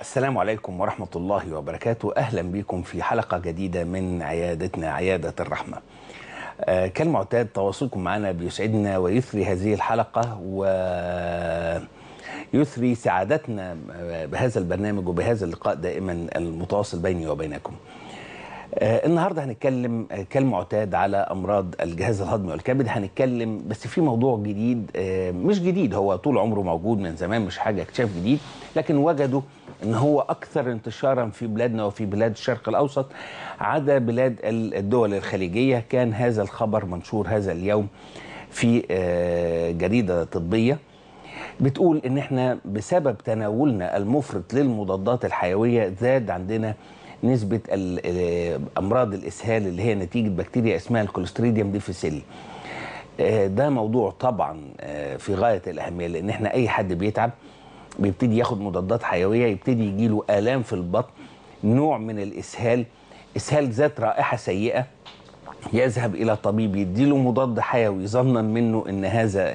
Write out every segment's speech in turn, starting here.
السلام عليكم ورحمة الله وبركاته. أهلا بكم في حلقة جديدة من عيادتنا عيادة الرحمة. كالمعتاد تواصلكم معنا بيسعدنا ويثري هذه الحلقة ويثري سعادتنا بهذا البرنامج وبهذا اللقاء دائما المتواصل بيني وبينكم. النهاردة هنتكلم كالمعتاد على أمراض الجهاز الهضمي والكبد. هنتكلم بس في موضوع جديد، مش جديد، هو طول عمره موجود من زمان، مش حاجة اكتشاف جديد، لكن وجدوا ان هو اكثر انتشارا في بلادنا وفي بلاد الشرق الاوسط عدا بلاد الدول الخليجية. كان هذا الخبر منشور هذا اليوم في جريدة طبية، بتقول ان احنا بسبب تناولنا المفرط للمضادات الحيوية زاد عندنا نسبة أمراض الإسهال اللي هي نتيجة بكتيريا اسمها الكلوستريديوم ديفيسيل. ده موضوع طبعا في غاية الأهمية، لأن احنا أي حد بيتعب بيبتدي ياخد مضادات حيوية يبتدي يجيله آلام في البطن، نوع من الإسهال، إسهال ذات رائحة سيئة، يذهب إلى طبيب يديله مضاد حيوي ظنا منه إن هذا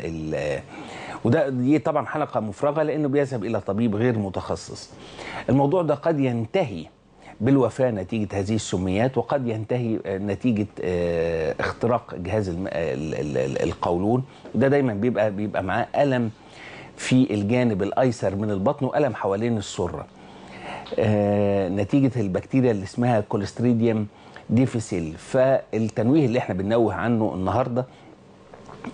دي طبعا حلقة مفرغة لأنه بيذهب إلى طبيب غير متخصص. الموضوع ده قد ينتهي بالوفاة نتيجة هذه السميات، وقد ينتهي نتيجة اختراق جهاز القولون. ده دايما بيبقى معاه ألم في الجانب الأيسر من البطن وألم حوالين السرة نتيجة البكتيريا اللي اسمها كولستريديوم ديفيسيل. فالتنويه اللي احنا بننوه عنه النهاردة،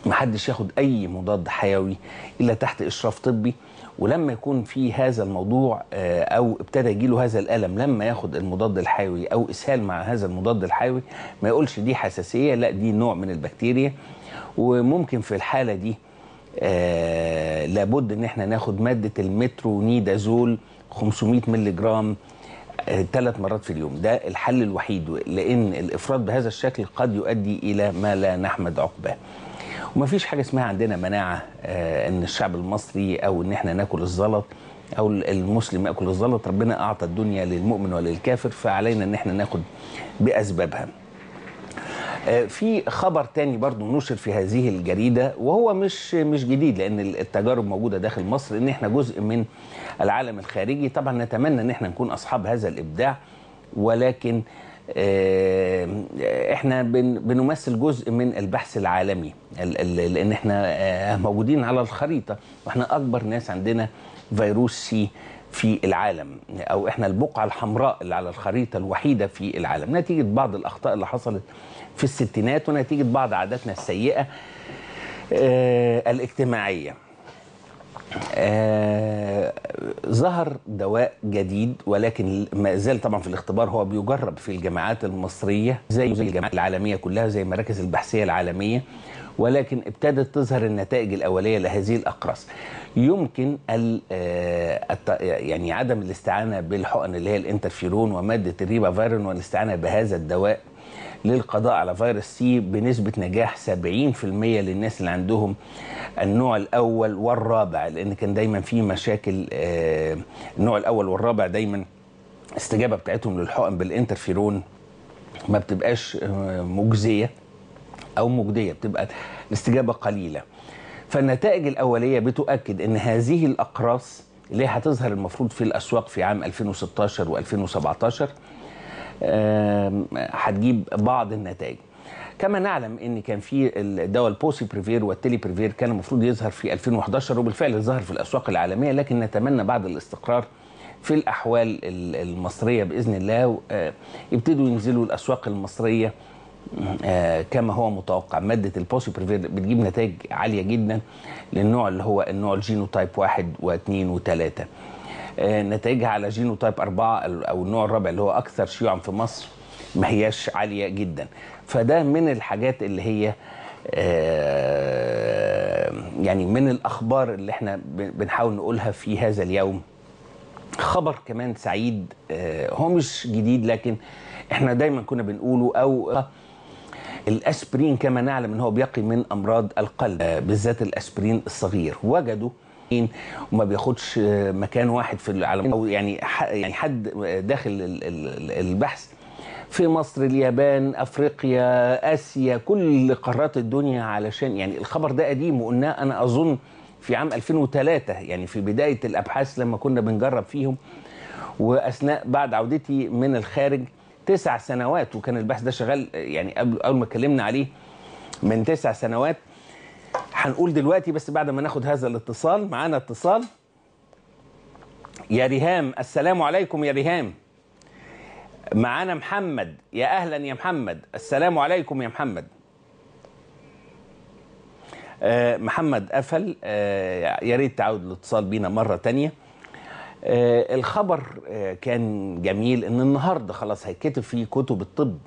محدش ياخد أي مضاد حيوي إلا تحت إشراف طبي، ولما يكون في هذا الموضوع أو ابتدى يجيله هذا الألم لما ياخد المضاد الحيوي أو إسهال مع هذا المضاد الحيوي، ما يقولش دي حساسية، لا دي نوع من البكتيريا، وممكن في الحالة دي لابد إن احنا ناخد مادة المترونيدازول 500 مللي جرام 3 مرات في اليوم. ده الحل الوحيد، لأن الإفراط بهذا الشكل قد يؤدي إلى ما لا نحمد عقباه. وما فيش حاجة اسمها عندنا مناعة ان الشعب المصري او ان احنا ناكل الزلط او المسلم ياكل الزلط. ربنا اعطى الدنيا للمؤمن وللكافر، فعلينا ان احنا ناخد باسبابها. في خبر تاني برضو نشر في هذه الجريدة، وهو مش جديد لان التجارب موجودة داخل مصر، ان احنا جزء من العالم الخارجي. طبعا نتمنى ان احنا نكون اصحاب هذا الابداع، ولكن احنا بنمثل جزء من البحث العالمي، لان احنا موجودين على الخريطة، واحنا اكبر ناس عندنا فيروس سي في العالم، او احنا البقعة الحمراء اللي على الخريطة الوحيدة في العالم، نتيجة بعض الاخطاء اللي حصلت في الستينات ونتيجة بعض عاداتنا السيئة الاجتماعية. ظهر دواء جديد، ولكن ما زال طبعا في الاختبار، هو بيجرب في الجامعات المصرية زي الجامعات العالمية كلها، زي مراكز البحثية العالمية، ولكن ابتدت تظهر النتائج الأولية لهذه الأقراص. يمكن يعني عدم الاستعانة بالحقن اللي هي الانترفيرون ومادة الريبا فيرون والاستعانة بهذا الدواء للقضاء على فيروس سي بنسبة نجاح 70% للناس اللي عندهم النوع الأول والرابع، لأن كان دايما في مشاكل. النوع الأول والرابع دايما الاستجابة بتاعتهم للحقن بالانترفيرون ما بتبقاش مجزية أو مجدية، بتبقى الاستجابة قليلة. فالنتائج الأولية بتؤكد أن هذه الأقراص اللي هتظهر المفروض في الأسواق في عام 2016 و2017 هتجيب بعض النتائج. كما نعلم ان كان في الدواء البوسيبريفير والتليبريفير كان المفروض يظهر في 2011، وبالفعل ظهر في الاسواق العالميه، لكن نتمنى بعد الاستقرار في الاحوال المصريه باذن الله يبتدوا ينزلوا الاسواق المصريه كما هو متوقع. ماده البوسيبريفير بتجيب نتائج عاليه جدا للنوع اللي هو النوع الجينوتايب 1 و2 و3، نتائجها على جينوتايب 4 أو النوع الرابع اللي هو أكثر شيوعا في مصر ما هياش عالية جدا. فده من الحاجات اللي هي يعني من الأخبار اللي احنا بنحاول نقولها في هذا اليوم. خبر كمان سعيد، هو مش جديد، لكن احنا دايما كنا بنقوله، أو الأسبرين كما نعلم إن هو بيقي من أمراض القلب، بالذات الأسبرين الصغير. وجدوا وما بياخدش مكان واحد في العالم، او يعني حد داخل البحث في مصر، اليابان، افريقيا، اسيا، كل قارات الدنيا. علشان يعني الخبر ده قديم، وقلناه انا اظن في عام 2003، يعني في بدايه الابحاث لما كنا بنجرب فيهم، واثناء بعد عودتي من الخارج 9 سنوات، وكان البحث ده شغال يعني قبل اول ما اتكلمنا عليه من 9 سنوات. هنقول دلوقتي بس بعد ما ناخد هذا الاتصال. معانا اتصال. يا ريهام، السلام عليكم يا ريهام. معانا محمد، يا اهلا يا محمد. السلام عليكم يا محمد. محمد قفل. يا ريت تعود الاتصال بينا مره تانية. الخبر كان جميل ان النهارده خلاص هيتكتب في كتب الطب،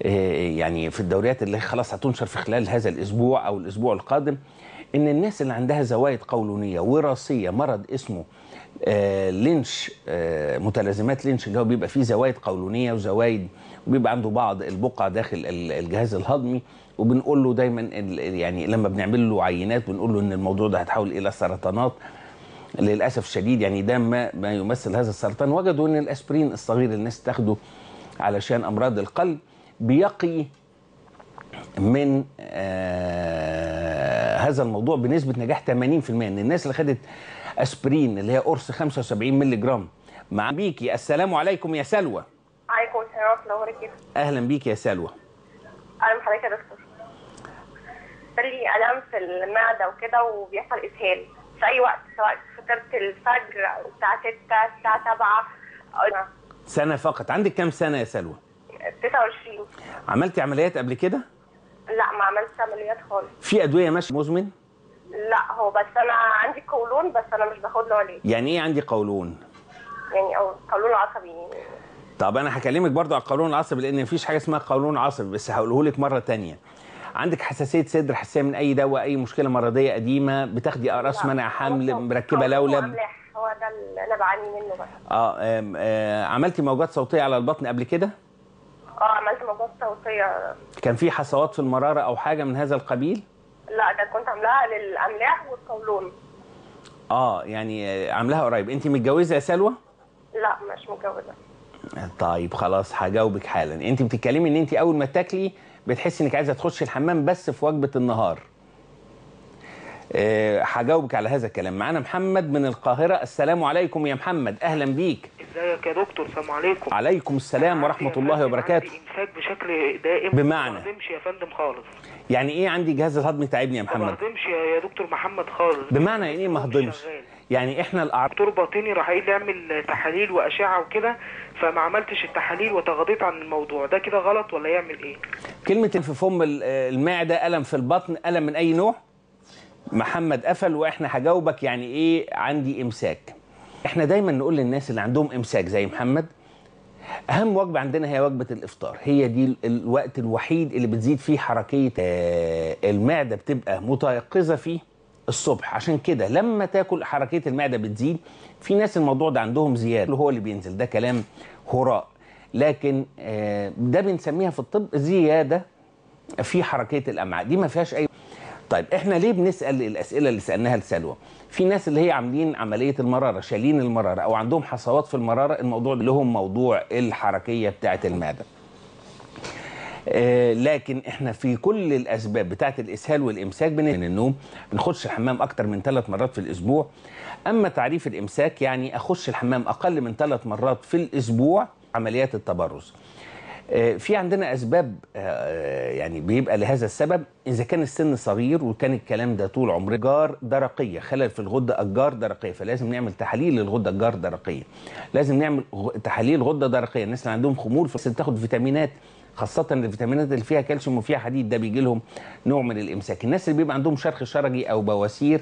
يعني في الدوريات اللي خلاص هتنشر في خلال هذا الاسبوع او الاسبوع القادم، ان الناس اللي عندها زوايد قولونيه وراثيه، مرض اسمه لينش، متلازمات لينش، اللي هو بيبقى فيه زوايد قولونيه وزوايد، وبيبقى عنده بعض البقع داخل الجهاز الهضمي، وبنقول له دايما يعني لما بنعمل له عينات بنقول له ان الموضوع ده هتحول الى سرطانات. للاسف الشديد يعني ده ما يمثل هذا السرطان. وجدوا ان الاسبرين الصغير اللي الناس تاخده علشان امراض القلب بيقي من هذا الموضوع بنسبه نجاح 80%. ان الناس اللي خدت اسبرين اللي هي قرص 75 مللي جرام. مع بيكي، السلام عليكم يا سلوى. عليكم السلام ورحمه الله. اهلا بيكي يا سلوى. اهلا بحضرتك يا دكتور. لي الم في المعده وكده وبيحصل اسهال في اي وقت، سواء فطرت الفجر او الساعه 6 الساعه 7. سنه فقط. عندك كام سنه يا سلوى؟ 29. عملتي عمليات قبل كده؟ لا، ما عملتش عمليات خالص. في ادويه ماشي مزمن؟ لا، هو بس انا عندي قولون، بس انا مش باخد له علاج. يعني ايه عندي قولون؟ يعني قولون عصبي. طب انا هكلمك برضو على القولون العصبي، لان مفيش حاجه اسمها قولون عصبي، بس هقوله لك مره ثانيه. عندك حساسيه صدر، حساسيه من اي دواء، اي مشكله مرضيه قديمه، بتاخدي اقراص منع حمل، مركبه لولب؟ املاح، هو ده اللي انا بعاني منه بقى. عملتي موجات صوتيه على البطن قبل كده؟ عملت موجات صوتيه. كان في حصوات في المراره او حاجه من هذا القبيل؟ لا، ده كنت عاملاها للاملاح والقولون. يعني عاملاها قريب. انت متجوزه يا سلوى؟ لا، مش متجوزه. طيب خلاص هجاوبك حالا. انت بتتكلمي ان انت اول ما تاكلي بتحسي انك عايزه تخشي الحمام بس في وجبه النهار. هجاوبك على هذا الكلام. معانا محمد من القاهره. السلام عليكم يا محمد، اهلا بيك. ازيك يا دكتور؟ السلام عليكم. وعليكم السلام ورحمه الله وبركاته. عندي امساك بشكل دائم، بمعنى ما بنمشي يا فندم خالص. يعني ايه عندي جهاز الهضمي تعبني يا محمد؟ ما بنهضمش يا دكتور محمد خالص. بمعنى يعني ايه ما هضمش؟ يعني احنا الدكتور باطني راح قايل لي اعمل تحاليل واشعه وكده، فما عملتش التحاليل وتغاضيت عن الموضوع ده. كده غلط ولا يعمل ايه؟ كلمه في فم المعده، الم في البطن، الم من اي نوع. محمد قفل واحنا هجاوبك يعني ايه عندي امساك. احنا دايما نقول للناس اللي عندهم امساك زي محمد، اهم وجبه عندنا هي وجبه الافطار. هي دي الوقت الوحيد اللي بتزيد فيه حركيه المعده، بتبقى متيقظه فيه الصبح. عشان كده لما تاكل حركيه المعده بتزيد. في ناس الموضوع ده عندهم زياده هو اللي بينزل، ده كلام هراء، لكن ده بنسميها في الطب زياده في حركيه الامعاء، دي ما فيهاش اي. طيب احنا ليه بنسال الاسئله اللي سالناها لسلوى؟ في ناس اللي هي عاملين عمليه المراره، شالين المراره او عندهم حصوات في المراره، الموضوع لهم موضوع الحركيه بتاعه المعده. لكن احنا في كل الاسباب بتاعه الاسهال والامساك من النوم، بنخش الحمام اكتر من 3 مرات في الاسبوع. اما تعريف الامساك يعني اخش الحمام اقل من 3 مرات في الاسبوع. عمليات التبرز في عندنا اسباب يعني بيبقى لهذا السبب. اذا كان السن صغير وكان الكلام ده طول عمره، جار درقيه، خلل في الغده الجار درقيه، فلازم نعمل تحاليل للغده الجار درقيه، لازم نعمل تحاليل غده درقيه. الناس اللي عندهم خمول لازم تاخد فيتامينات، خاصه الفيتامينات اللي فيها كالسيوم وفيها حديد، ده بيجي لهم نوع من الامساك. الناس اللي بيبقى عندهم شرخ شرجي او بواسير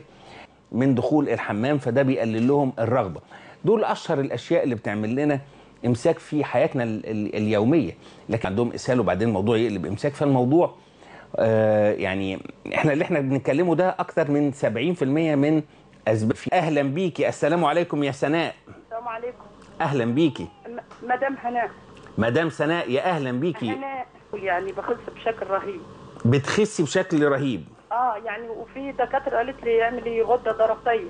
من دخول الحمام، فده بيقلل لهم الرغبه. دول اشهر الاشياء اللي بتعمل لنا امساك في حياتنا اليوميه. لكن عندهم اسهال وبعدين الموضوع يقلب امساك، فالموضوع يعني احنا بنتكلمه ده اكتر من 70% من اسباب. اهلا بيكي. السلام عليكم يا سناء. السلام عليكم. اهلا بيكي. مدام هناء. مدام سناء، يا اهلا بيكي. هناء يعني بخس بشكل رهيب. بتخسي بشكل رهيب. يعني وفي دكاتره قالت لي اعملي غده درقيه.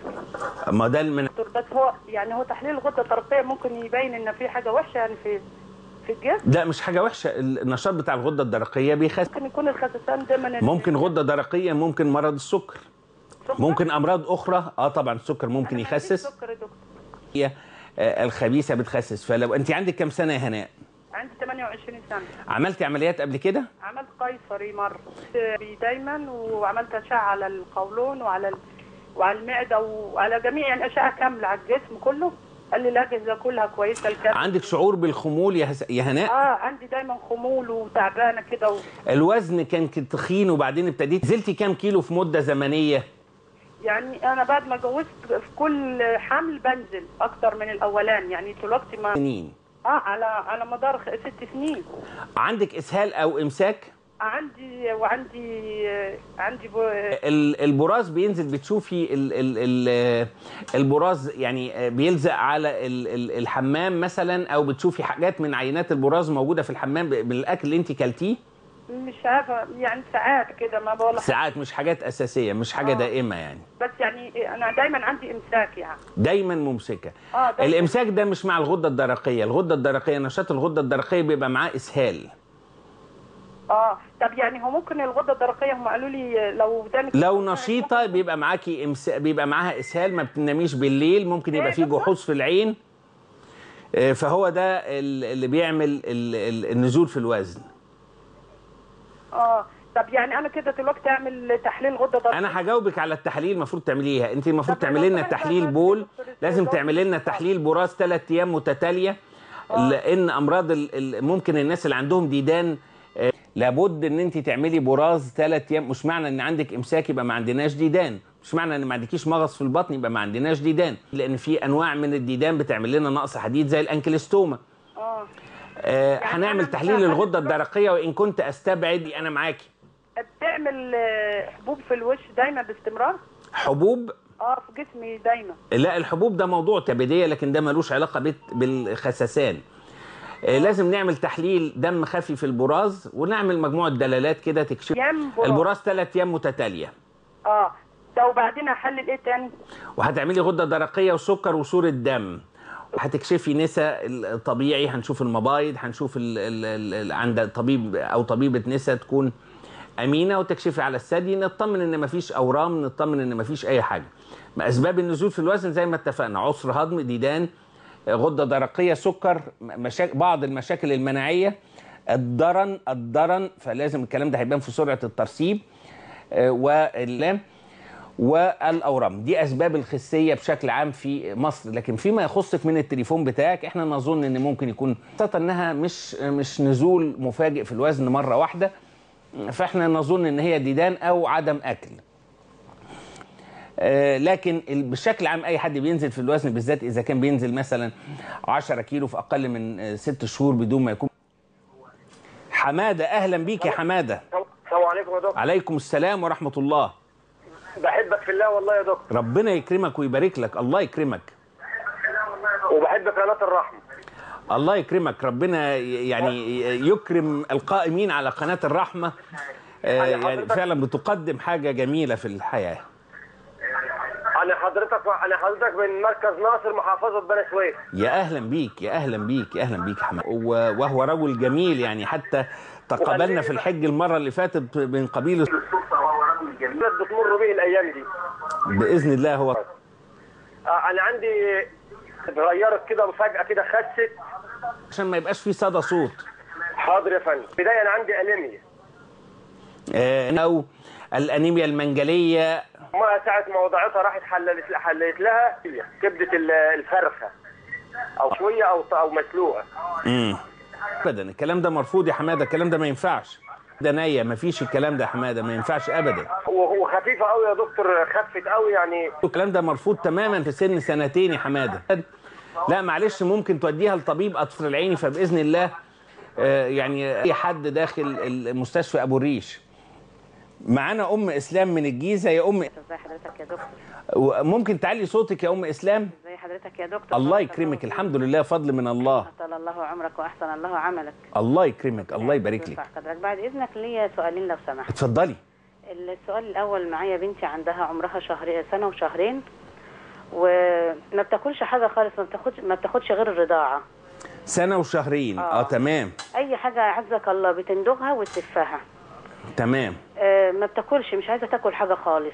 ما ده من بس هو يعني هو تحليل الغده الدرقيه ممكن يبين ان في حاجه وحشه يعني في الجسم. لا، مش حاجه وحشه. النشاط بتاع الغده الدرقيه بيخس. ممكن يكون الخسسان ده من ممكن غده درقيه، ممكن مرض السكر، ممكن امراض اخرى. طبعا السكر ممكن يخسس. السكر يا دكتور الخبيثه بتخسس. فلو انت عندك كام سنه يا هناء؟ عندي 28 سنه. عملتي عمليات قبل كده؟ عملت قيصري مره دايما، وعملت اشعه على القولون وعلى المعده وعلى جميع، يعني اشعه كامله على الجسم كله. قال لي الاجهزه كلها كويسه. الكلام عندك شعور بالخمول يا هناء؟ اه عندي دايما خمول وتعبانه كده الوزن كان تخين وبعدين ابتديت. نزلتي كام كيلو في مده زمنيه؟ يعني انا بعد ما اتجوزت في كل حمل بنزل اكتر من الاولان، يعني دلوقتي ما سنين على مدار 6 سنين. عندك اسهال او امساك؟ عندي، وعندي البراز بينزل. بتشوفي البراز يعني بيلزق على الحمام مثلا، او بتشوفي حاجات من عينات البراز موجوده في الحمام بالاكل اللي انت كلتيه؟ مش عارفه يعني، ساعات كده ما بقولش، ساعات مش حاجات اساسيه، مش حاجه دائمه يعني، بس يعني انا دايما عندي امساك، يعني دايما ممسكه. دايماً. الامساك ده مش مع الغده الدرقيه، الغده الدرقيه نشاط الغده الدرقيه بيبقى معاه اسهال. طب يعني هو ممكن الغده الدرقيه، هم قالوا لي لو نشيطه بيبقى معاكي بيبقى معاها اسهال، ما بتناميش بالليل، ممكن يبقى في جحوظ في العين، فهو ده اللي بيعمل النزول في الوزن. طب يعني انا كده دلوقتي اعمل تحليل غده درقيه؟ انا هجاوبك على التحاليل المفروض تعمليها، انت المفروض تعملي لنا تحليل بول، لازم تعملي لنا تحليل براز 3 ايام متتاليه، لان امراض ممكن الناس اللي عندهم ديدان لابد ان انت تعملي براز 3 ايام. مش معنى ان عندك امساك يبقى ما عندناش ديدان، مش معنى ان ما عندكيش مغص في البطن يبقى ما عندناش ديدان، لان في انواع من الديدان بتعمل لنا نقص حديد زي الانكلستوما. يعني هنعمل تحليل الغده الدرقيه، وان كنت استبعد انا معاكي. بتعمل حبوب في الوش دايما باستمرار؟ حبوب؟ في جسمي دايما. لا الحبوب ده موضوع تبديه، لكن ده ملوش علاقه بالخسسان. لازم نعمل تحليل دم خفي في البراز، ونعمل مجموعه دلالات كده تكشف البراز 3 ايام متتاليه. ده وبعدين احلل ايه تاني؟ وهتعملي غده درقيه وسكر وصوره دم، وهتكشفي نسا الطبيعي، هنشوف المبايض، هنشوف عند طبيب او طبيبه نسا تكون امينه، وتكشفي على الثدي، نطمن ان مفيش اورام، نطمن ان مفيش اي حاجه. اسباب النزول في الوزن زي ما اتفقنا، عسر هضم، ديدان، غده درقيه، سكر، بعض المشاكل المناعيه، الدرن، فلازم الكلام ده هيبان في سرعه الترسيب والاورام. دي اسباب الخسيه بشكل عام في مصر، لكن فيما يخصك من التليفون بتاعك احنا نظن ان ممكن يكون خاصه انها مش نزول مفاجئ في الوزن مره واحده، فاحنا نظن ان هي ديدان او عدم اكل. لكن بشكل عام اي حد بينزل في الوزن، بالذات اذا كان بينزل مثلا 10 كيلو في اقل من 6 شهور بدون ما يكون. حماده، اهلا بيك يا حماده. السلام عليكم يا دكتور. عليكم السلام ورحمه الله. بحبك في الله والله يا دكتور. ربنا يكرمك ويبارك لك. الله يكرمك. وبحبك قناه الرحمه. الله يكرمك، ربنا يعني يكرم القائمين على قناه الرحمه، يعني فعلا بتقدم حاجه جميله في الحياه. انا حضرتك من مركز ناصر محافظه بني سويف. يا اهلا بيك يا حماد، وهو رجل جميل، يعني حتى تقابلنا في الحج المره اللي فاتت من قبيل السلطه، وهو رجل جميل بتمر به الايام دي باذن الله. هو انا عندي اتغيرت كده مفاجاه كده، خست عشان ما يبقاش في صدى صوت. حاضر يا فندم. بدايه انا عندي انيميا، او الانيميا المنجليه، ساعة ما وضعتها راحت حللت لها كبدة الفرخة أو شوية أو مسلوقة. أبدا الكلام ده مرفوض يا حمادة، الكلام ده ما ينفعش، ده ناية، ما فيش الكلام ده يا حمادة، ما ينفعش أبدا. هو خفيفة أوي يا دكتور، خفت أوي يعني. الكلام ده مرفوض تماما في سن 2 سنين يا حمادة. لا معلش، ممكن توديها لطبيب أطفال العيني، فبإذن الله يعني أي حد داخل مستشفى أبو الريش. معانا ام اسلام من الجيزه. يا ام، ازي حضرتك يا دكتور؟ ممكن تعلي صوتك يا ام اسلام؟ ازي حضرتك يا دكتور؟ الله يكرمك، الحمد لله، فضل من الله. طال الله عمرك واحسن الله عملك. الله يكرمك، الله يبارك لك. حضرتك بعد اذنك ليا سؤالين لو سمحت. اتفضلي. السؤال الاول، معايا بنتي عندها عمرها 1 سنة و2 شهر، وما بتاكلش حاجه خالص، ما بتاخدش غير الرضاعه. 1 سنة و2 شهر. تمام. اي حاجه عزك الله بتندغها وتسفها. تمام. ما بتاكلش، مش عايزه تاكل حاجه خالص.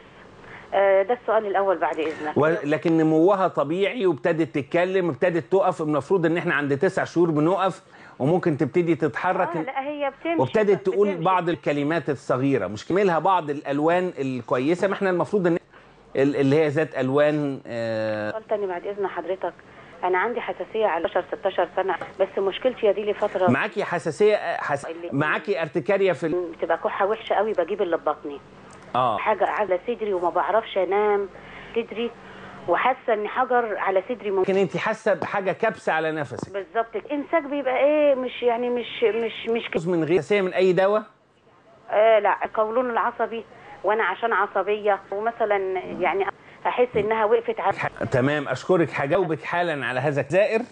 ده السؤال الأول بعد إذنك. لكن نموها طبيعي وابتدت تتكلم، ابتدت تقف، المفروض إن إحنا عند 9 شهور بنقف وممكن تبتدي تتحرك. لا هي بتمشي وابتدت تقول بعض الكلمات الصغيرة، مش كملها بعض الألوان الكويسة. ما إحنا المفروض إن اللي هي ذات ألوان. سؤال تاني بعد إذن حضرتك، أنا عندي حساسية على 16 سنة، بس مشكلتي يا دي لي فترة. معاكي حساسية معاكي ارتكارية في بتبقى كحة وحشة قوي، بجيب اللي ببطني حاجة على صدري وما بعرفش أنام صدري، وحاسه ان حجر على صدري. ممكن انت حاسه بحاجه كبسه على نفسك بالظبط. امساك بيبقى ايه، مش يعني مش من غير حساسيه من اي دواء؟ لا، القولون العصبي، وانا عشان عصبيه ومثلا يعني احس انها وقفت على تمام. اشكرك، هجاوبك حالا على هذا الزائر.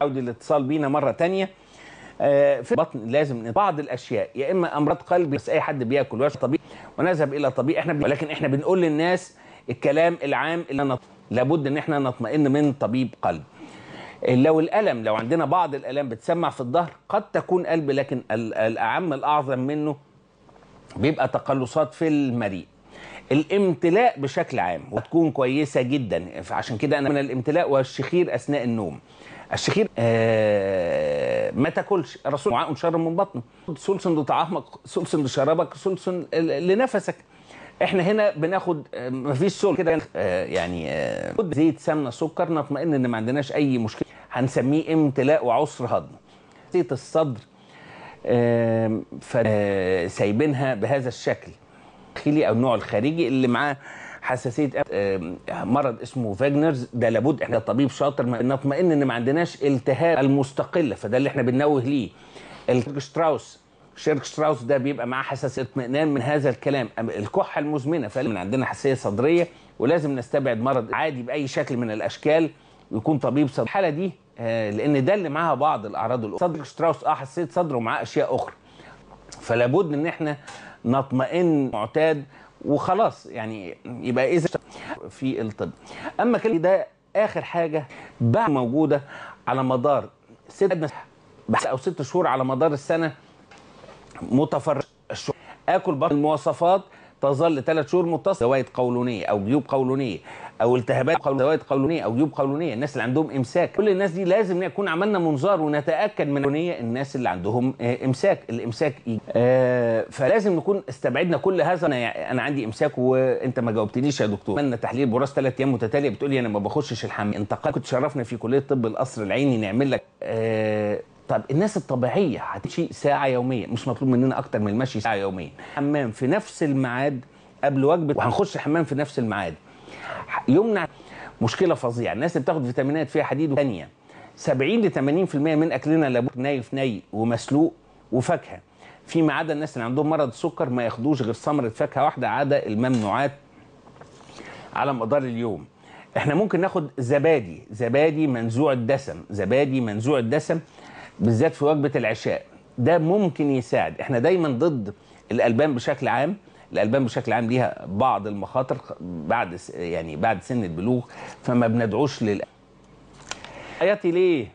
عود الاتصال بينا مره ثانيه. في البطن لازم بعض الاشياء، يا اما امراض قلب، بس اي حد بياكل ويشرب طبيعي ونذهب الى طبيعي. ولكن احنا بنقول للناس الكلام العام اللي لابد ان احنا نطمئن من طبيب قلب. لو الالم، لو عندنا بعض الالام بتسمع في الظهر، قد تكون قلب، لكن الاعم الاعظم منه بيبقى تقلصات في المريء. الامتلاء بشكل عام وتكون كويسه جدا، عشان كده انا من الامتلاء والشخير اثناء النوم. الشخير ما تاكلش، الرسول وعاء شر من بطنه، ثلث لطعامك، ثلث لشرابك، ثلث لنفسك. احنا هنا بناخد مفيش سول كده يعني زيت، سمنه، سكر، نطمئن ان ما عندناش اي مشكله، هنسميه امتلاء وعسر هضم. زيت الصدر سايبينها بهذا الشكل، الداخلي او النوع الخارجي اللي معاه حساسيه مرض اسمه فاجنرز، ده لابد احنا طبيب شاطر نطمئن ان ما عندناش التهاب المستقله، فده اللي احنا بننوه ليه. الشتراوس، شيرك شتراوس ده بيبقى معاه حساسيه اطمئنان من هذا الكلام. الكحه المزمنه، فمن عندنا حساسيه صدريه ولازم نستبعد مرض عادي باي شكل من الاشكال، ويكون طبيب صدر الحاله دي لان ده اللي معاها بعض الاعراض الاخرى. صدر شتراوس حساسيه صدر ومعاه اشياء اخرى، فلابد ان احنا نطمئن معتاد وخلاص يعني. يبقى اذا في الطب اما كل ده اخر حاجه بقى موجوده على مدار 6 أو 6 شهور على مدار السنه متفرغ. اكل بطن، المواصفات تظل 3 شهور متصله، زوايد قولونيه او جيوب قولونيه او التهابات زوايد قولونيه او جيوب قولونيه. الناس اللي عندهم امساك، كل الناس دي لازم نكون عملنا منظار ونتاكد من الناس اللي عندهم امساك. الامساك فلازم نكون استبعدنا كل هذا. انا عندي امساك وانت ما جاوبتنيش يا دكتور. عملنا تحليل براز 3 أيام متتاليه، بتقولي انا ما بخشش الحمام. انت كنت شرفنا في كليه طب القصر العيني نعمل لك. طب الناس الطبيعيه هتمشي ساعه يوميا، مش مطلوب مننا اكتر من المشي ساعه يوميا. حمام في نفس الميعاد قبل وجبه، وهنخش حمام في نفس الميعاد، يمنع مشكله فظيعه. الناس اللي بتاخد فيتامينات فيها حديد ثانيه، 70 ل 80% من اكلنا لابد ني ومسلوق وفاكهه، فيما عدا الناس اللي عندهم مرض السكر ما ياخدوش غير ثمره فاكهه واحده عدا الممنوعات على مدار اليوم. احنا ممكن ناخد زبادي، منزوع الدسم، بالذات في وجبه العشاء، ده ممكن يساعد. احنا دايما ضد الالبان بشكل عام، ليها بعض المخاطر بعد يعني بعد سن البلوغ، فما بندعوش حياتي ليه؟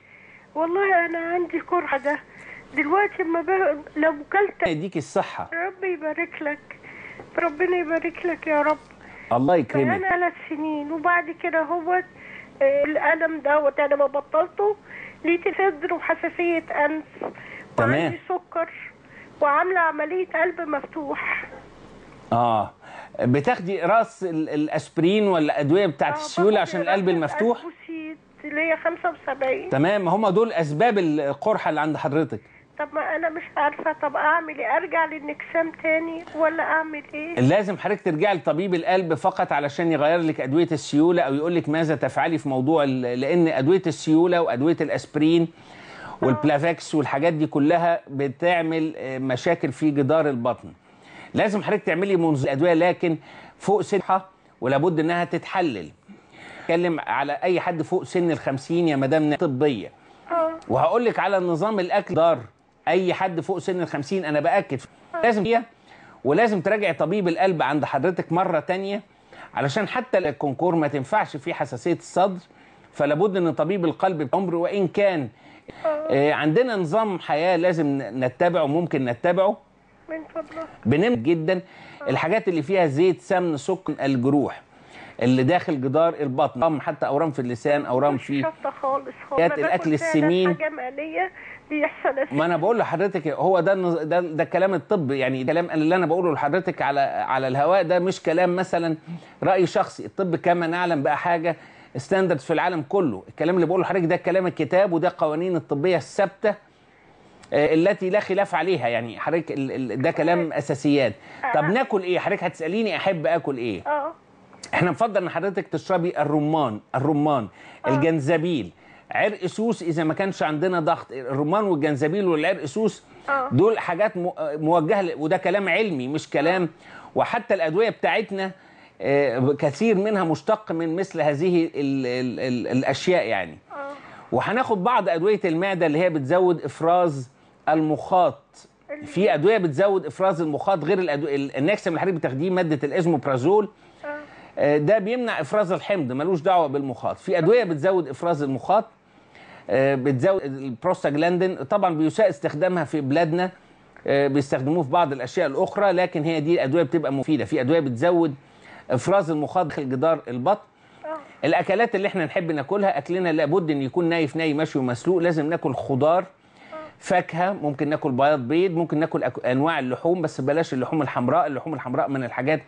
والله انا عندي قرحه، ده دلوقتي لو كلت يديك الصحه. ربي يبارك لك، ربنا يبارك لك يا رب. الله يكرمك. انا 3 سنين وبعد كده هو الالم دوت انا ما بطلته، ليتي صدر وحساسية أنف وعندي سكر وعاملة عملية قلب مفتوح. بتاخدي راس الأسبرين ولا الأدوية بتاعت السيولة عشان القلب المفتوح؟ البوسيد اللي هي 75. تمام، هما دول أسباب القرحة اللي عند حضرتك. طب ما أنا مش عارفة، طب أعمل إيه؟ أرجع للنكسام تاني ولا أعمل إيه؟ لازم حضرتك ترجعي لطبيب القلب فقط علشان يغير لك أدوية السيولة أو يقول لك ماذا تفعلي في موضوع لأن أدوية السيولة وأدوية الأسبرين والبلافاكس والحاجات دي كلها بتعمل مشاكل في جدار البطن. لازم حضرتك تعملي منظور أدوية لكن فوق سنها، ولابد إنها تتحلل. أتكلم على أي حد فوق سن 50 يا مدام طبية. وهقول لك على نظام الأكل دار اي حد فوق سن 50 انا باكد لازم فيها، ولازم تراجع طبيب القلب عند حضرتك مره ثانيه، علشان حتى الكونكور ما تنفعش فيه حساسيه الصدر، فلابد ان طبيب القلب عمره وان كان عندنا نظام حياه لازم نتبعه، ممكن نتبعه من فضلك. بنمل جدا الحاجات اللي فيها زيت، سمن، سكر، الجروح اللي داخل جدار البطن، حتى اورام في اللسان، اورام في شطه خالص خالص. الاكل السمين حاجه مقليه بيحصل. ما انا بقول لحضرتك هو ده كلام الطب، يعني كلام اللي انا بقوله لحضرتك على الهواء ده مش كلام مثلا راي شخصي. الطب كما نعلم بقى حاجه ستاندرد في العالم كله. الكلام اللي بقوله لحضرتك ده كلام الكتاب وده قوانين الطبيه الثابته التي لا خلاف عليها. يعني حضرتك ده كلام اساسيات. طب ناكل ايه؟ حضرتك هتساليني احب اكل ايه؟ احنا نفضل ان حضرتك تشربي الرمان، الجنزبيل، عرق سوس اذا ما كانش عندنا ضغط. الرمان والجنزبيل والعرق سوس دول حاجات موجهه، وده كلام علمي مش كلام. وحتى الادويه بتاعتنا كثير منها مشتق من مثل هذه الاشياء يعني. وهناخد بعض ادويه المعده اللي هي بتزود افراز المخاط. في ادويه بتزود افراز المخاط غير الادويه. النكسه اللي حضرتك بتاخديه ماده الازموبرازول ده بيمنع افراز الحمض، ملوش دعوه بالمخاط. في ادويه بتزود افراز المخاط، بتزود البروستاجلاندين. طبعا بيساء استخدامها في بلادنا، بيستخدموه في بعض الاشياء الاخرى، لكن هي دي ادويه بتبقى مفيده. في ادويه بتزود افراز المخاط داخل جدار البطن. الاكلات اللي احنا نحب ناكلها، اكلنا لابد ان يكون نايف، ناي، مشوي، ومسلوق. لازم ناكل خضار، فاكهه، ممكن ناكل بياض بيض، ممكن ناكل انواع اللحوم، بس بلاش اللحوم الحمراء. اللحوم الحمراء من الحاجات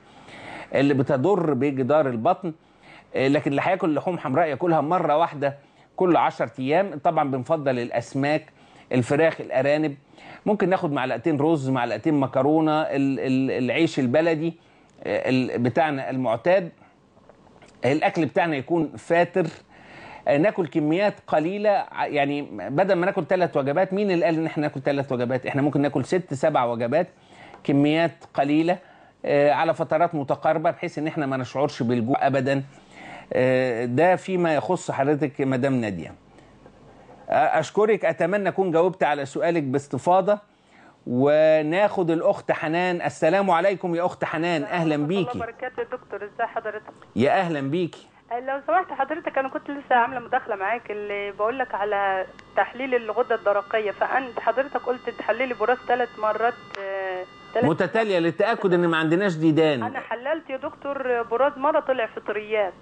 اللي بتضر بجدار البطن. لكن اللي هياكل لحوم حمراء ياكلها مره واحده كل 10 ايام. طبعا بنفضل الاسماك، الفراخ، الارانب. ممكن ناخد معلقتين رز، معلقتين مكرونه، العيش البلدي بتاعنا المعتاد. الاكل بتاعنا يكون فاتر، ناكل كميات قليله. يعني بدل ما ناكل 3 وجبات، مين اللي قال ان احنا ناكل 3 وجبات؟ احنا ممكن ناكل 6 7 وجبات، كميات قليله على فترات متقاربه، بحيث ان احنا ما نشعرش بالجوع ابدا. ده فيما يخص حضرتك مدام ناديه. اشكرك، اتمنى اكون جاوبت على سؤالك باستفاضه. وناخد الاخت حنان. السلام عليكم يا اخت حنان، اهلا بيكي. الله وبركاته يا دكتور، ازي حضرتك؟ يا اهلا بيكي. لو سمحت حضرتك، انا كنت لسه عامله مداخله معاك اللي بقول لك على تحليل الغده الدرقيه، فانت حضرتك قلت تحللي براز 3 مرات متتاليه للتاكد ان ما عندناش ديدان. انا حللت يا دكتور براز مره طلع فطريات،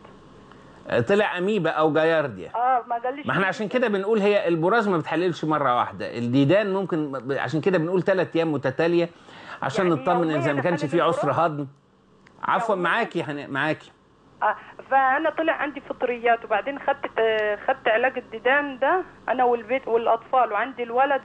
طلع اميبا او جايارديا. ما جاليش. ما احنا عشان كده بنقول هي البراز ما بتحللش مره واحده، الديدان ممكن، عشان كده بنقول 3 ايام متتاليه عشان يعني نطمن ان زي ما كانش في عسر هضم. عفوا معاكي معاكي. فانا طلع عندي فطريات، وبعدين خدت علاج الديدان ده انا والبيت والاطفال، وعندي الولد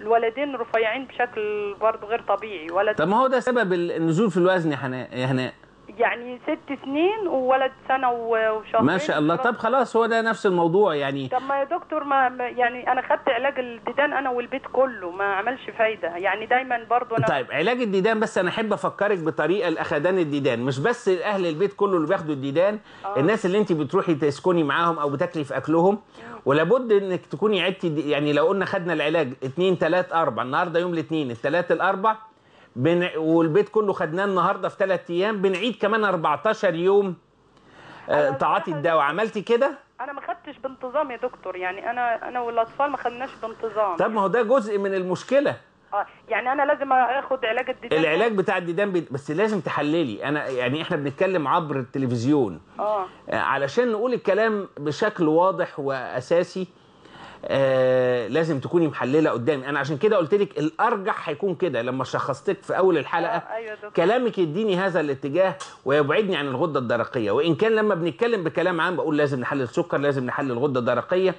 والولدين رفيعين بشكل برضه غير طبيعي. ولد. طب ما هو ده سبب النزول في الوزن يا حناء يا هناء. يعني 6 سنين وولد 1 سنة وشهرين. ما شاء الله. طب خلاص، هو ده نفس الموضوع يعني. طب ما يا دكتور، ما يعني انا خدت علاج الديدان انا والبيت كله، ما عملش فايده يعني. دايما برضو انا طيب علاج الديدان، بس انا احب افكرك بطريقه الاخدان الديدان، مش بس اهل البيت كله اللي بياخدوا الديدان. الناس اللي انت بتروحي تسكني معاهم او بتاكلي في اكلهم. ولابد انك تكوني عدتي. يعني لو قلنا خدنا العلاج 2 3 4، النهارده يوم الاثنين، الثلاث، الاربع، والبيت كله خدناه النهارده في 3 ايام، بنعيد كمان 14 يوم تعاطي الدواء. عملتي كده؟ انا ما خدتش بانتظام يا دكتور، يعني انا والاطفال ما خدناش بانتظام. طب ما هو ده جزء من المشكله. يعني انا لازم اخد علاج الديدان. العلاج بتاع الديدان بس لازم تحللي. انا يعني احنا بنتكلم عبر التلفزيون علشان نقول الكلام بشكل واضح واساسي. لازم تكوني محلله قدامي. انا عشان كده قلت لك الارجح هيكون كده لما شخصتك في اول الحلقه. أيوة كلامك يديني هذا الاتجاه ويبعدني عن الغده الدرقيه. وان كان لما بنتكلم بكلام عام بقول لازم نحلل سكر، لازم نحلل غده درقيه،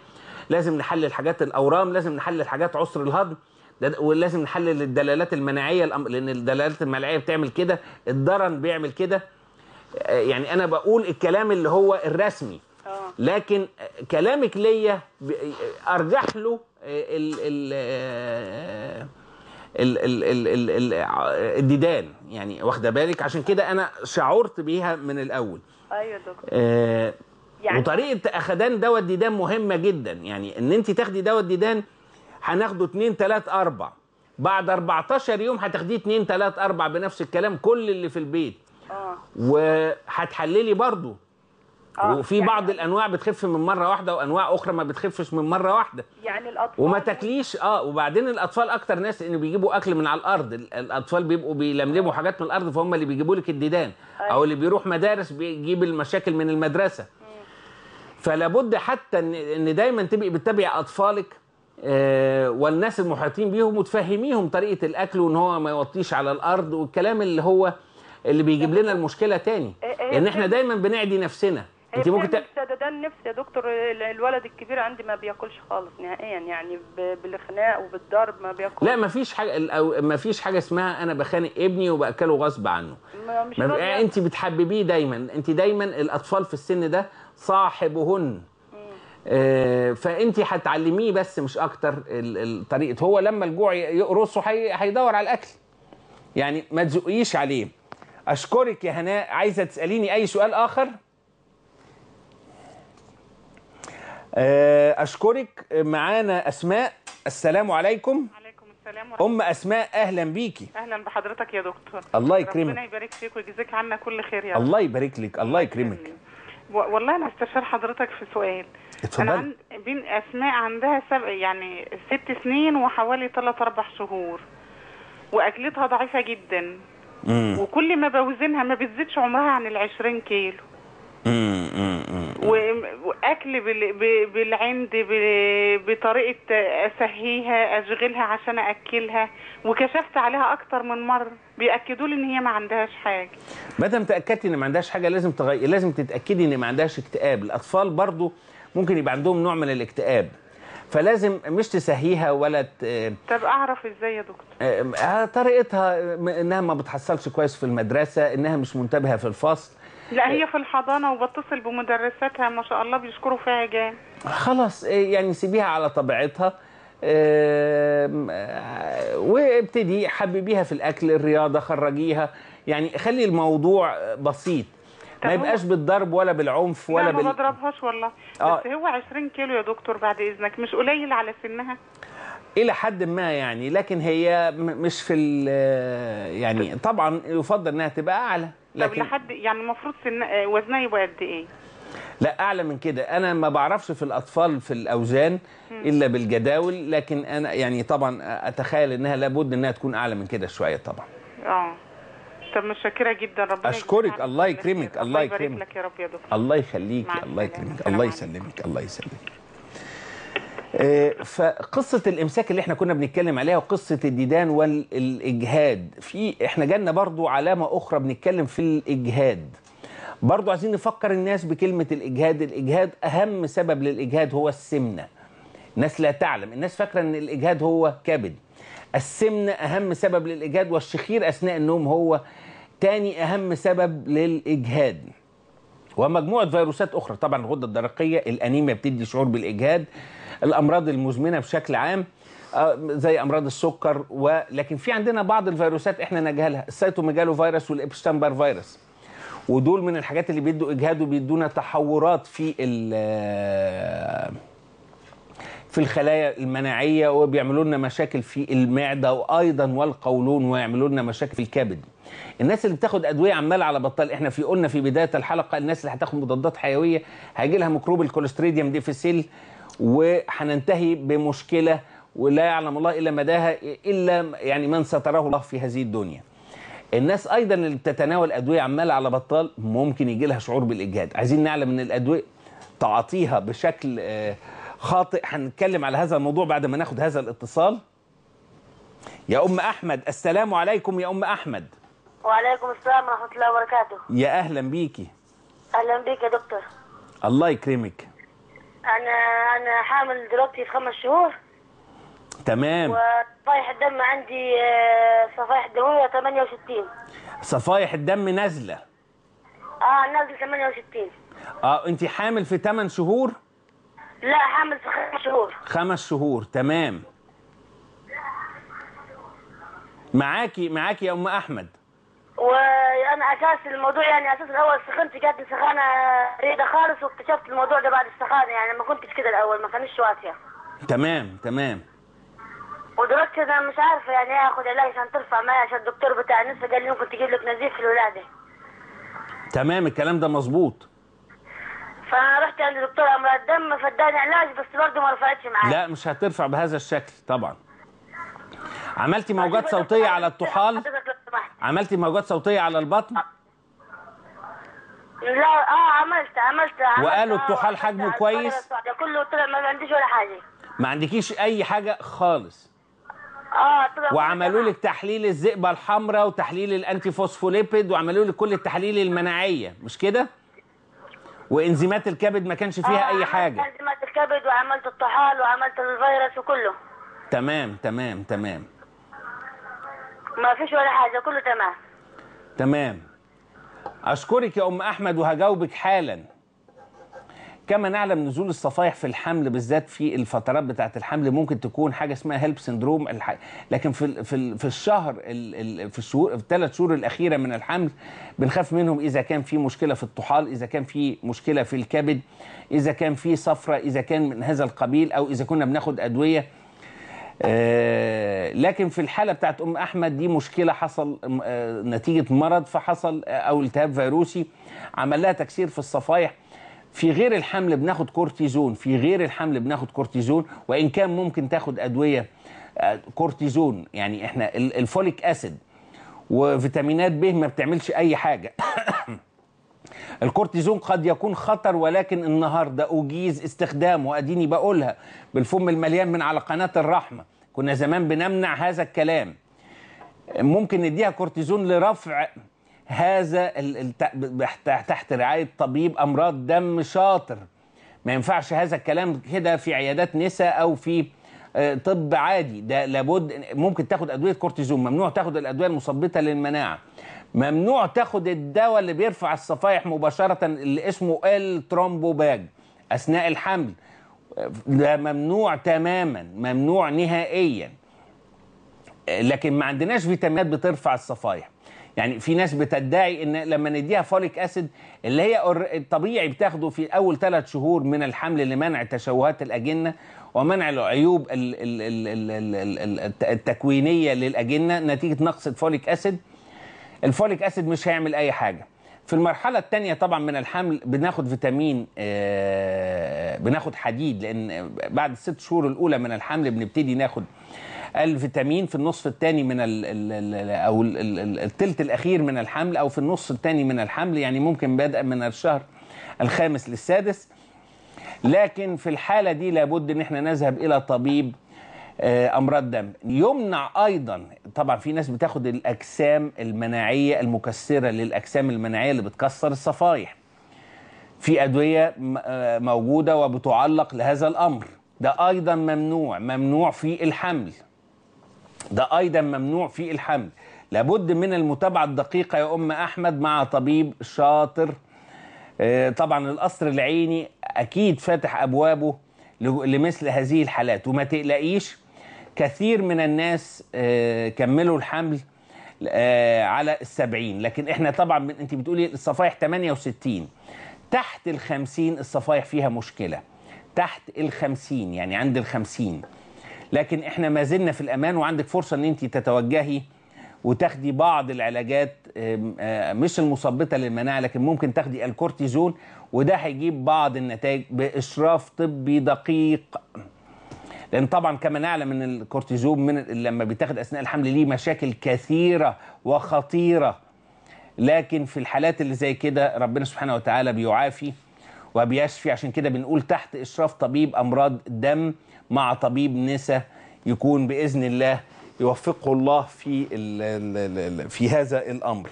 لازم نحلل حاجات الاورام، لازم نحلل حاجات عسر الهضم، ولازم نحلل الدلالات المناعيه، لان الدلالات المناعيه بتعمل كده، الدرن بيعمل كده. يعني انا بقول الكلام اللي هو الرسمي. لكن كلامك ليا ارجح له الديدان، يعني واخده بالك؟ عشان كده انا شعرت بيها من الاول. ايوه دكتور. يعني وطريقه اخدان دواء الديدان مهمه جدا، يعني ان انت تاخدي دواء الديدان هناخده 2 3 4، بعد 14 يوم هتاخديه 2 3 4 بنفس الكلام كل اللي في البيت. وهتحللي برضه. وفي يعني بعض الانواع بتخف من مره واحده وانواع اخرى ما بتخفش من مره واحده. يعني الاطفال وما تاكليش وبعدين الاطفال اكتر ناس ان بيجيبوا اكل من على الارض، الاطفال بيبقوا بيلملموا حاجات من الارض، فهم اللي بيجيبوا لك الديدان. أيوة. او اللي بيروح مدارس بيجيب المشاكل من المدرسه. فلا بد حتى ان دايما تبقي بتتابعي اطفالك والناس المحيطين بيهم وتفهميهم طريقه الاكل وان هو ما يوطيش على الارض والكلام اللي بيجيب لنا المشكله تاني، لان احنا دايما بنعدي نفسنا. انت ممكن سددان نفس يا دكتور. الولد الكبير عندي ما بياكلش خالص نهائيا، يعني بالخناق وبالضرب ما بياكلش. لا ما فيش حاجه اسمها انا بخانق ابني وباكله غصب عنه. انت بتحببيه دايما، انت دايما الاطفال في السن ده صاحبهن. فانت هتعلميه بس مش اكتر الطريقه. هو لما الجوع يقرصه هيدور على الاكل، يعني ما تزقيش عليه. اشكرك يا هناء. عايزه تساليني اي سؤال اخر؟ اشكرك. معانا اسماء. السلام عليكم. وعليكم السلام ورحمه الله. ام اسماء اهلا بيكي. اهلا بحضرتك يا دكتور. الله يكرمك. ربنا يبارك فيك ويجزيك عنا كل خير يا رب. الله يبارك لك. الله يكرمك. والله انا استشار حضرتك في سؤال. اتفضلي. انا بين اسماء عندها يعني 6 سنين وحوالي 3 4 شهور، واكلتها ضعيفه جدا. وكل ما بوزنها ما بتزيدش عمرها عن 20 كيلو. واكل بالعند بطريقه اسهيها اشغلها عشان اكلها، وكشفت عليها اكتر من مره بياكدوا لي ان هي ما عندهاش حاجه. ما دام تاكدتي ان ما عندهاش حاجه لازم لازم تتاكدي ان ما عندهاش اكتئاب. الاطفال برضو ممكن يبقى عندهم نوع من الاكتئاب، فلازم مش تسهيها ولا طب اعرف ازاي يا دكتور؟ طريقتها انها ما بتحصلش كويس في المدرسه، انها مش منتبهه في الفصل. لا هي في الحضانه وبتصل بمدرساتها ما شاء الله بيشكروا فيها جامد. خلاص يعني سيبيها على طبيعتها وابتدي حببيها في الاكل، الرياضه، خرجيها، يعني خلي الموضوع بسيط. ما يبقاش بالضرب ولا بالعنف ولا لا ما بضربهاش والله. بس هو 20 كيلو يا دكتور بعد اذنك مش قليل على سنها؟ الى حد ما يعني، لكن هي مش في يعني طبعا يفضل انها تبقى اعلى. طب لحد يعني المفروض وزنها يبقى قد ايه؟ لا اعلى من كده. انا ما بعرفش في الاطفال في الاوزان الا بالجداول، لكن انا يعني طبعا اتخيل انها لابد انها تكون اعلى من كده شويه طبعا. طب متشكره جدا. ربنا اشكرك. الله يكرمك. الله يكرمك. الله يبارك لك يا رب يا دكتور. الله يخليكي. الله يكرمك. الله يسلمك. الله يسلمك. فقصه الامساك اللي احنا كنا بنتكلم عليها وقصه الديدان والاجهاد، في احنا جالنا برضو علامه اخرى بنتكلم في الاجهاد. برضو عايزين نفكر الناس بكلمه الاجهاد. الاجهاد اهم سبب للاجهاد هو السمنه. الناس لا تعلم، الناس فاكره ان الاجهاد هو كبد. السمنه اهم سبب للاجهاد، والشخير اثناء النوم هو تاني اهم سبب للاجهاد، ومجموعه فيروسات اخرى. طبعا الغده الدرقيه، الانيميا بتدي شعور بالاجهاد، الامراض المزمنه بشكل عام زي امراض السكر، ولكن في عندنا بعض الفيروسات احنا نجهلها، السيتوميجالو فيروس والابشتامبر فيروس، ودول من الحاجات اللي بيدوا اجهاد وبيدونا تحورات في الخلايا المناعيه، وبيعملوا لنا مشاكل في المعده وايضا والقولون، ويعملوا لنا مشاكل في الكبد. الناس اللي بتاخد ادويه عماله على بطال، احنا قلنا في بدايه الحلقه الناس اللي هتاخد مضادات حيويه هيجي لها ميكروب الكلوستريديوم ديفيسيل، وهننتهي بمشكله ولا يعلم الله الا مداها الا يعني من ستره الله في هذه الدنيا. الناس ايضا اللي بتتناول ادويه عماله على بطال ممكن يجي لها شعور بالاجهاد. عايزين نعلم ان الادويه تعاطيها بشكل خاطئ. هنتكلم على هذا الموضوع بعد ما ناخد هذا الاتصال. يا ام احمد. السلام عليكم يا ام احمد. وعليكم السلام ورحمه الله وبركاته. يا اهلا بيكي. اهلا بيك يا دكتور. الله يكرمك. انا حامل دلوقتي في 5 شهور. تمام. وصفائح الدم عندي، صفائح دمويه 68. صفائح الدم نازله. نازله 68. انت حامل في 8 شهور؟ لا حامل في 5 شهور. 5 شهور. تمام. معاكي يا ام احمد. وانا اساس الموضوع يعني اساس الاول سخنتي جاتني سخانه ريده خالص، واكتشفت الموضوع ده بعد السخانه، يعني ما كنتش كده الاول، ما كانتش واطيه. تمام. ودلوقتي انا مش عارفه يعني اخد علاج عشان ترفع معايا، عشان الدكتور بتاع النساء قال لي ممكن تجيب لك نزيف في الولاده. تمام الكلام ده مظبوط. فرحت عند دكتور امراض دم فاداني علاج بس برضه ما رفعتش معايا. لا مش هترفع بهذا الشكل طبعا. عملتي موجات صوتيه على الطحال؟ عملتي موجات صوتيه على البطن؟ لا عملت وقالوا الطحال حجمه كويس؟ كله طلع ما عنديش ولا حاجه. ما عندكيش اي حاجه خالص؟ وعملوا لك تحليل الذئبه الحمراء وتحليل الانتي فوسفوليبيد وعملوا لك كل التحاليل المناعيه مش كده؟ وانزيمات الكبد ما كانش فيها اي حاجه. انزيمات الكبد وعملت الطحال وعملت الفيروس وكله. تمام تمام تمام. ما فيش ولا حاجه كله تمام. تمام. اشكرك يا ام احمد وهجاوبك حالا. كما نعلم نزول الصفائح في الحمل بالذات في الفترات بتاعه الحمل ممكن تكون حاجه اسمها هيلب سندروم لكن في الشهر في الشهور في الثلاث شهور الاخيره من الحمل بنخاف منهم اذا كان في مشكله في الطحال، اذا كان في مشكله في الكبد، اذا كان في صفرة، اذا كان من هذا القبيل، او اذا كنا بناخد ادويه. لكن في الحاله بتاعت ام احمد دي مشكله حصل نتيجه مرض فحصل او التهاب فيروسي عمل لها تكسير في الصفائح. في غير الحمل بناخد كورتيزون، في غير الحمل بناخد كورتيزون وان كان ممكن تاخد ادويه كورتيزون يعني احنا الفوليك اسيد وفيتامينات ب ما بتعملش اي حاجه. الكورتيزون قد يكون خطر ولكن النهارده اجيز استخدامه، اديني بقولها بالفم المليان من على قناه الرحمه، كنا زمان بنمنع هذا الكلام. ممكن نديها كورتيزون لرفع هذا تحت رعايه طبيب امراض دم شاطر. ما ينفعش هذا الكلام كده في عيادات نساء او في طب عادي، ده لابد ممكن تاخد ادويه كورتيزون، ممنوع تاخد الادويه المثبطه للمناعه. ممنوع تاخد الدواء اللي بيرفع الصفائح مباشره اللي اسمه الترومبوباج اثناء الحمل، ده ممنوع تماما، ممنوع نهائيا. لكن ما عندناش فيتامينات بترفع الصفائح. يعني في ناس بتدعي ان لما نديها فوليك اسيد اللي هي الطبيعي بتاخده في اول 3 شهور من الحمل لمنع تشوهات الاجنه ومنع العيوب التكوينيه للاجنه نتيجه نقص الفوليك اسيد. الفوليك اسيد مش هيعمل اي حاجه. في المرحله الثانيه طبعا من الحمل بناخد فيتامين بناخد حديد، لان بعد 6 شهور الاولى من الحمل بنبتدي ناخد الفيتامين في النصف الثاني من او الثلث الاخير من الحمل او في النص الثاني من الحمل، يعني ممكن بدءا من الشهر الخامس للسادس. لكن في الحاله دي لابد ان احنا نذهب الى طبيب امراض دم. يمنع ايضا طبعا في ناس بتاخد الاجسام المناعيه المكسره للاجسام المناعيه اللي بتكسر الصفائح. في ادويه موجوده وبتعلق لهذا الامر، ده ايضا ممنوع، ممنوع في الحمل. ده ايضا ممنوع في الحمل. لابد من المتابعه الدقيقه يا ام احمد مع طبيب شاطر. طبعا القصر العيني اكيد فاتح ابوابه لمثل هذه الحالات، وما تقلقيش كثير من الناس كملوا الحمل على ال70، لكن احنا طبعا انت بتقولي الصفائح 68، تحت ال50 الصفائح فيها مشكله، تحت ال50 يعني عند ال50، لكن احنا ما زلنا في الامان وعندك فرصه ان انت تتوجهي وتاخدي بعض العلاجات مش المثبطه للمناعه، لكن ممكن تاخدي الكورتيزون وده هيجيب بعض النتائج باشراف طبي دقيق. لان طبعا كما نعلم ان الكورتيزون لما بيتاخد اثناء الحمل ليه مشاكل كثيره وخطيره، لكن في الحالات اللي زي كده ربنا سبحانه وتعالى بيعافي وبيشفي. عشان كده بنقول تحت اشراف طبيب امراض دم مع طبيب نساء يكون باذن الله يوفقه الله في هذا الامر.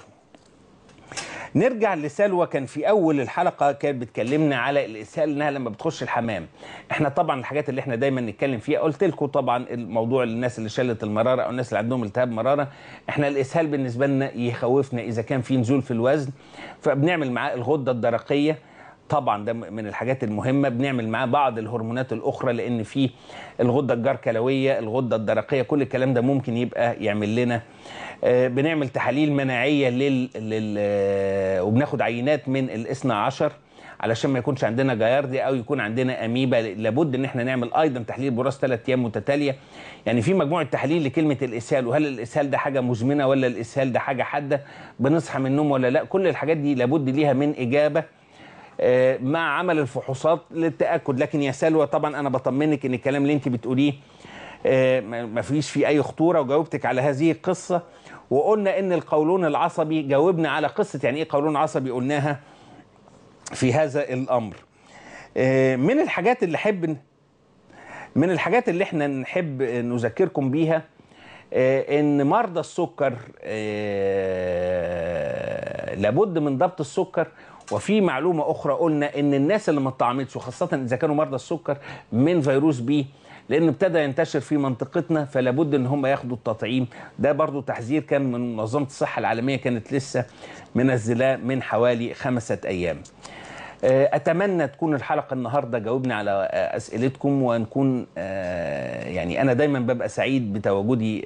نرجع لسلوى، كان في اول الحلقه كانت بتكلمنا على الاسهال انها لما بتخش الحمام. احنا طبعا الحاجات اللي احنا دايما نتكلم فيها قلت لكم طبعا الموضوع الناس اللي شلت المراره او الناس اللي عندهم التهاب مراره، احنا الاسهال بالنسبه لنا يخوفنا اذا كان في نزول في الوزن، فبنعمل معاه الغده الدرقيه طبعا، ده من الحاجات المهمه، بنعمل معاه بعض الهرمونات الاخرى لان في الغده الجركلويه، الغده الدرقيه، كل الكلام ده ممكن يبقى يعمل لنا. بنعمل تحاليل مناعيه وبناخد عينات من ال12 علشان ما يكونش عندنا جاياردي او يكون عندنا اميبا. لابد ان احنا نعمل ايضا تحليل براز 3 ايام متتاليه، يعني في مجموعه تحاليل لكلمه الاسهال، وهل الاسهال ده حاجه مزمنه ولا الاسهال ده حاجه حاده، بنصحى من النوم ولا لا، كل الحاجات دي لابد ليها من اجابه. مع عمل الفحوصات للتأكد. لكن يا سلوى طبعا أنا بطمنك إن الكلام اللي أنت بتقوليه مفيش فيه أي خطورة، وجاوبتك على هذه القصة، وقلنا إن القولون العصبي، جاوبنا على قصة يعني إيه قولون عصبي قلناها في هذا الأمر. من الحاجات اللي احنا نحب نذكركم بيها ان مرضى السكر لابد من ضبط السكر. وفي معلومه اخرى قلنا ان الناس اللي ما اتطعمتش، وخاصه اذا كانوا مرضى السكر من فيروس بي، لانه ابتدى ينتشر في منطقتنا، فلابد ان هم ياخدوا التطعيم. ده برضو تحذير كان من منظمه الصحه العالميه، كانت لسه منزلاه من حوالي 5 ايام. أتمنى تكون الحلقة النهاردة جاوبنا على أسئلتكم، ونكون يعني أنا دايما ببقى سعيد بتواجدي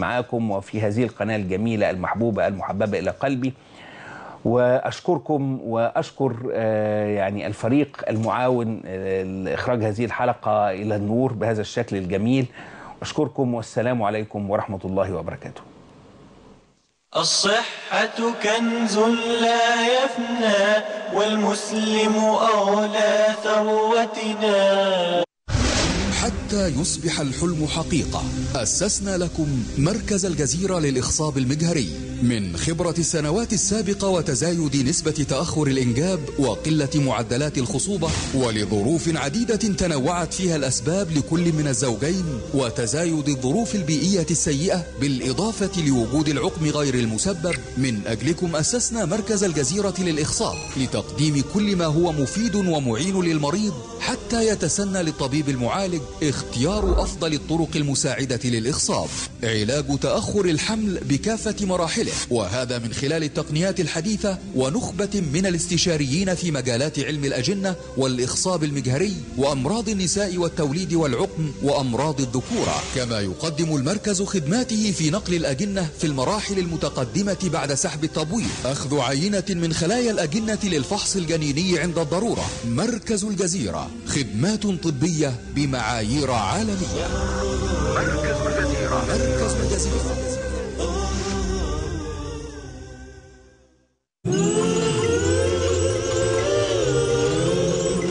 معاكم وفي هذه القناة الجميلة المحبوبة المحببة إلى قلبي. وأشكركم، وأشكر يعني الفريق المعاون لإخراج هذه الحلقة إلى النور بهذا الشكل الجميل. أشكركم، والسلام عليكم ورحمة الله وبركاته. الصحة كنز لا يفنى، والمسلم أولى ثروتنا. حتى يصبح الحلم حقيقة، أسسنا لكم مركز الجزيرة للإخصاب المجهري. من خبرة السنوات السابقة وتزايد نسبة تأخر الإنجاب وقلة معدلات الخصوبة، ولظروف عديدة تنوعت فيها الأسباب لكل من الزوجين، وتزايد الظروف البيئية السيئة، بالإضافة لوجود العقم غير المسبب، من أجلكم أسسنا مركز الجزيرة للإخصاب لتقديم كل ما هو مفيد ومعين للمريض، حتى يتسنى للطبيب المعالج اختيار أفضل الطرق المساعدة للإخصاب، علاج تأخر الحمل بكافة مراحله، وهذا من خلال التقنيات الحديثة ونخبة من الاستشاريين في مجالات علم الأجنة والإخصاب المجهري وأمراض النساء والتوليد والعقم وأمراض الذكورة. كما يقدم المركز خدماته في نقل الأجنة في المراحل المتقدمة بعد سحب التبويض، أخذ عينة من خلايا الأجنة للفحص الجنيني عند الضرورة. مركز الجزيرة، خدمات طبية بمعايير عالمية. مركز الجزيرة.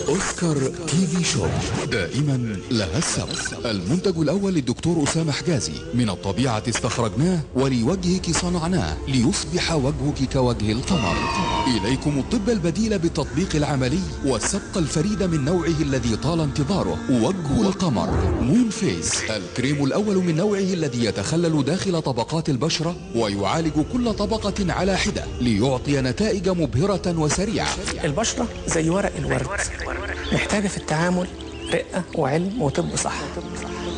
أوسكار تي في شو، دائما لها السبب. المنتج الأول للدكتور أسامة حجازي، من الطبيعة استخرجناه ولوجهك صنعناه ليصبح وجهك كوجه القمر. إليكم الطب البديل بالتطبيق العملي والسبقة الفريدة من نوعه الذي طال انتظاره، وجه القمر. مون فيس، الكريم الأول من نوعه الذي يتخلل داخل طبقات البشرة ويعالج كل طبقة على حدة ليعطي نتائج مبهرة وسريعة. البشرة زي ورق الورد، محتاجة في التعامل رقة وعلم وطب صح.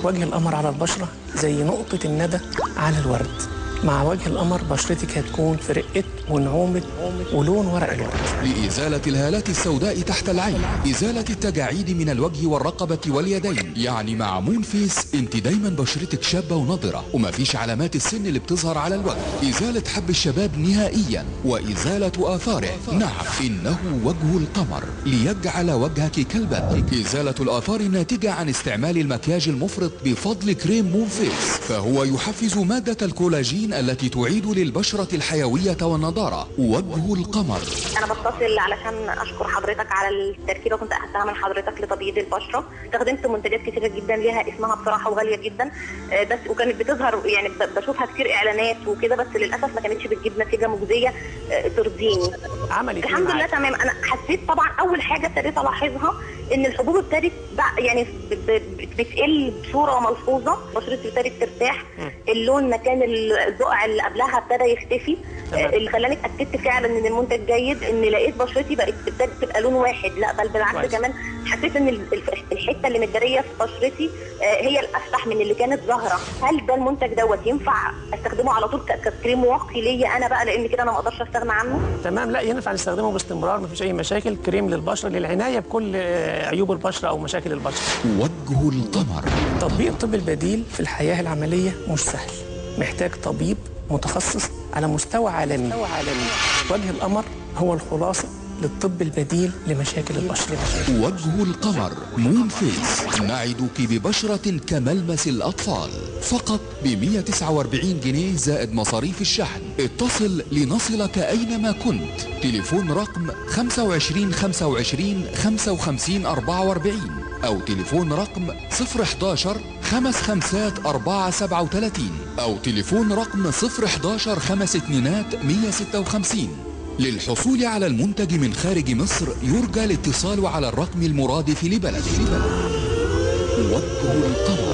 وجه القمر على البشرة زي نقطة الندى على الورد، مع وجه القمر بشرتك هتكون في رقة ونعومة ولون ورق الورد. لإزالة الهالات السوداء تحت العين، إزالة التجاعيد من الوجه والرقبة واليدين. يعني مع مون فيس انت دايما بشرتك شابة ونضرة، ومفيش علامات السن اللي بتظهر على الوجه. إزالة حب الشباب نهائيا وإزالة آثاره. نعم، إنه وجه القمر ليجعل وجهك كالبدر. إزالة الآثار الناتجة عن استعمال المكياج المفرط بفضل كريم مون فيس، فهو يحفز مادة الكولاجين التي تعيد للبشرة الحيوية والنضارة. وجه القمر. أنا بتصل علشان أشكر حضرتك على التركيبة كنت أخذتها من حضرتك لتبييض البشرة. استخدمت منتجات كثيرة جدا ليها اسمها بصراحة وغالية جدا، بس وكانت بتظهر يعني بشوفها كتير إعلانات وكده، بس للأسف ما كانتش بتجيب نتيجة مجزية ترضيني. الحمد لله تمام. أنا حسيت طبعا أول حاجة ابتديت ألاحظها إن الحبوب ابتدت يعني بتقل بصورة ملحوظة، بشرتي ابتدت ترتاح، اللون مكان الزقع اللي قبلها ابتدى يختفي. اللي خلاني اتاكدت فعلا ان المنتج جيد ان لقيت بشرتي بقت ابتدت تبقى لون واحد، لا بل بالعكس كمان حسيت ان الحته اللي متداريه في بشرتي هي الافسح من اللي كانت ظاهره. هل ده المنتج دوت ينفع استخدمه على طول ككريم واقي ليا انا بقى، لان كده انا ما اقدرش استغنى عنه؟ تمام، لا ينفع نستخدمه باستمرار، ما فيش اي مشاكل. كريم للبشره للعنايه بكل عيوب البشره او مشاكل البشره. وجه القمر. تطبيق الطب البديل في الحياه العمليه مش سهل، محتاج طبيب متخصص على مستوى عالمي. وجه القمر هو الخلاصة للطب البديل لمشاكل البشرة. وجه القمر مون فيس نعدك ببشرة كملمس الأطفال فقط ب 149 جنيه زائد مصاريف الشحن. اتصل لنصلك أينما كنت. تليفون رقم 25 25 55 44 أو تليفون رقم 011 5 5 4 37 أو تليفون رقم 011 5 2 156. للحصول على المنتج من خارج مصر يرجى الاتصال على الرقم المرادف لبلدك. وجه القمر.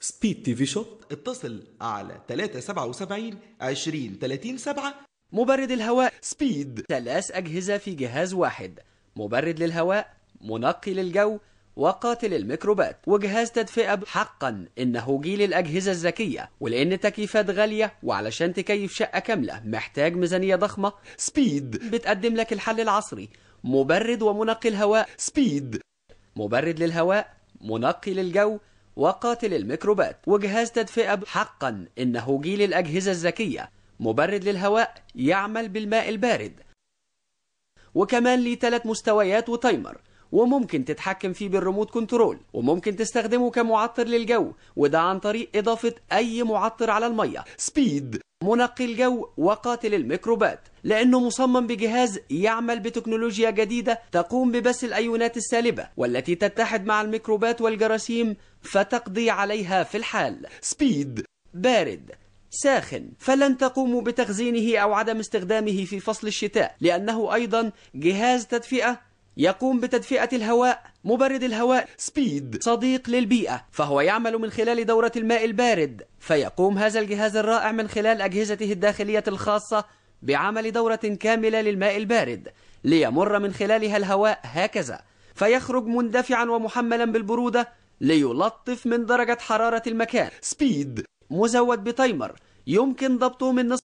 سبيد تي في شوت. اتصل على 377 20 30 7. مبرد الهواء سبيد، 3 أجهزة في جهاز واحد، مبرد للهواء، منقي للجو، وقاتل الميكروبات، وجهاز تدفئة. حقا إنه جيل الأجهزة الذكية، ولأن التكييفات غالية وعلشان تكيف شقة كاملة محتاج ميزانية ضخمة، سبيد بتقدم لك الحل العصري، مبرد ومنقي الهواء سبيد، مبرد للهواء، منقي للجو، وقاتل الميكروبات، وجهاز تدفئة. حقا إنه جيل الأجهزة الذكية، مبرد للهواء يعمل بالماء البارد، وكمان ليه 3 مستويات وتايمر، وممكن تتحكم فيه بالريموت كنترول، وممكن تستخدمه كمعطر للجو، وده عن طريق إضافة أي معطر على المية سبيد، منقي الجو وقاتل الميكروبات، لأنه مصمم بجهاز يعمل بتكنولوجيا جديدة تقوم ببث الأيونات السالبة والتي تتحد مع الميكروبات والجراثيم فتقضي عليها في الحال سبيد، بارد ساخن، فلن تقوموا بتخزينه أو عدم استخدامه في فصل الشتاء، لأنه أيضا جهاز تدفئة يقوم بتدفئة الهواء. مبرد الهواء سبيد صديق للبيئة، فهو يعمل من خلال دورة الماء البارد، فيقوم هذا الجهاز الرائع من خلال أجهزته الداخلية الخاصة بعمل دورة كاملة للماء البارد ليمر من خلالها الهواء هكذا، فيخرج مندفعا ومحملا بالبرودة ليلطف من درجة حرارة المكان سبيد، مزود بتايمر يمكن ضبطه من نصف